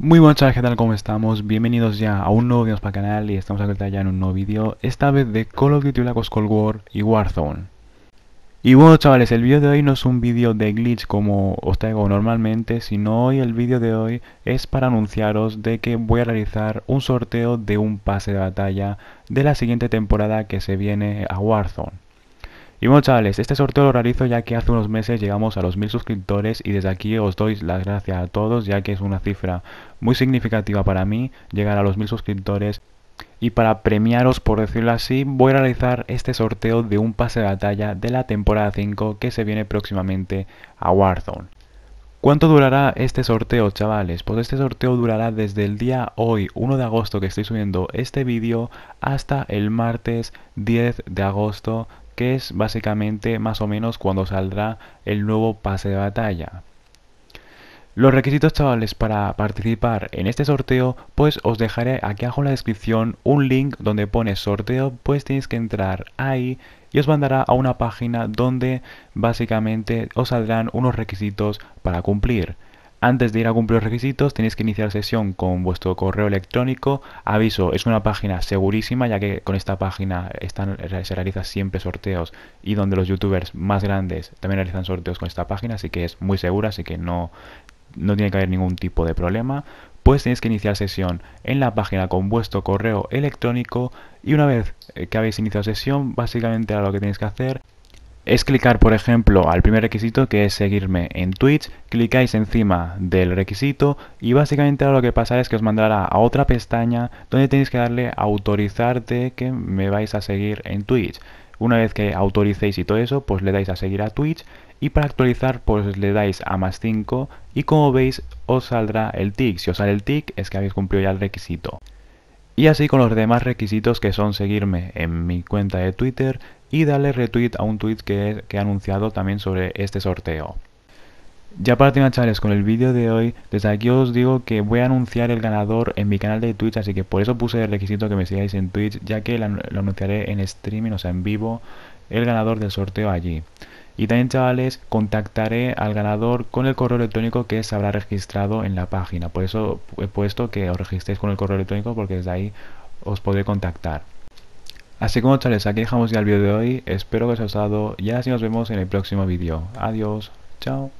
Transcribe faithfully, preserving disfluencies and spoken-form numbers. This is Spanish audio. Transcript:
Muy buenas chavales, ¿qué tal? ¿Cómo estamos? Bienvenidos ya a un nuevo video para el canal y estamos acá ya en un nuevo vídeo, esta vez de Call of Duty Black Ops Cold War y Warzone. Y bueno chavales, el vídeo de hoy no es un vídeo de glitch como os traigo normalmente, sino hoy el vídeo de hoy es para anunciaros de que voy a realizar un sorteo de un pase de batalla de la siguiente temporada que se viene a Warzone. Y bueno chavales, este sorteo lo realizo ya que hace unos meses llegamos a los mil suscriptores y desde aquí os doy las gracias a todos ya que es una cifra muy significativa para mí llegar a los mil suscriptores. Y para premiaros, por decirlo así, voy a realizar este sorteo de un pase de batalla de la temporada cinco que se viene próximamente a Warzone. ¿Cuánto durará este sorteo chavales? Pues este sorteo durará desde el día hoy uno de agosto que estoy subiendo este vídeo hasta el martes diez de agosto, que es básicamente más o menos cuando saldrá el nuevo pase de batalla. Los requisitos chavales para participar en este sorteo, pues os dejaré aquí abajo en la descripción un link donde pone sorteo, pues tenéis que entrar ahí y os mandará a una página donde básicamente os saldrán unos requisitos para cumplir. Antes de ir a cumplir los requisitos tenéis que iniciar sesión con vuestro correo electrónico. Aviso, es una página segurísima ya que con esta página están, se realizan siempre sorteos y donde los youtubers más grandes también realizan sorteos con esta página, así que es muy segura, así que no, no tiene que haber ningún tipo de problema. Pues tenéis que iniciar sesión en la página con vuestro correo electrónico y una vez que habéis iniciado sesión básicamente ahora lo que tenéis que hacer es clicar, por ejemplo, al primer requisito que es seguirme en Twitch, clicáis encima del requisito y básicamente ahora lo que pasará es que os mandará a otra pestaña donde tenéis que darle a autorizarte que me vais a seguir en Twitch. Una vez que autoricéis y todo eso, pues le dais a seguir a Twitch y para actualizar pues le dais a más cinco y como veis os saldrá el tick. Si os sale el tick es que habéis cumplido ya el requisito. Y así con los demás requisitos que son seguirme en mi cuenta de Twitter y darle retweet a un tweet que, que he anunciado también sobre este sorteo. Ya para terminar chavales con el vídeo de hoy, desde aquí os digo que voy a anunciar el ganador en mi canal de Twitch, así que por eso puse el requisito que me sigáis en Twitch, ya que lo anunciaré en streaming, o sea en vivo, el ganador del sorteo allí. Y también chavales, contactaré al ganador con el correo electrónico que se habrá registrado en la página. Por eso he puesto que os registréis con el correo electrónico porque desde ahí os podré contactar. Así como chavales, aquí dejamos ya el vídeo de hoy. Espero que os haya gustado y así nos vemos en el próximo vídeo. Adiós, chao.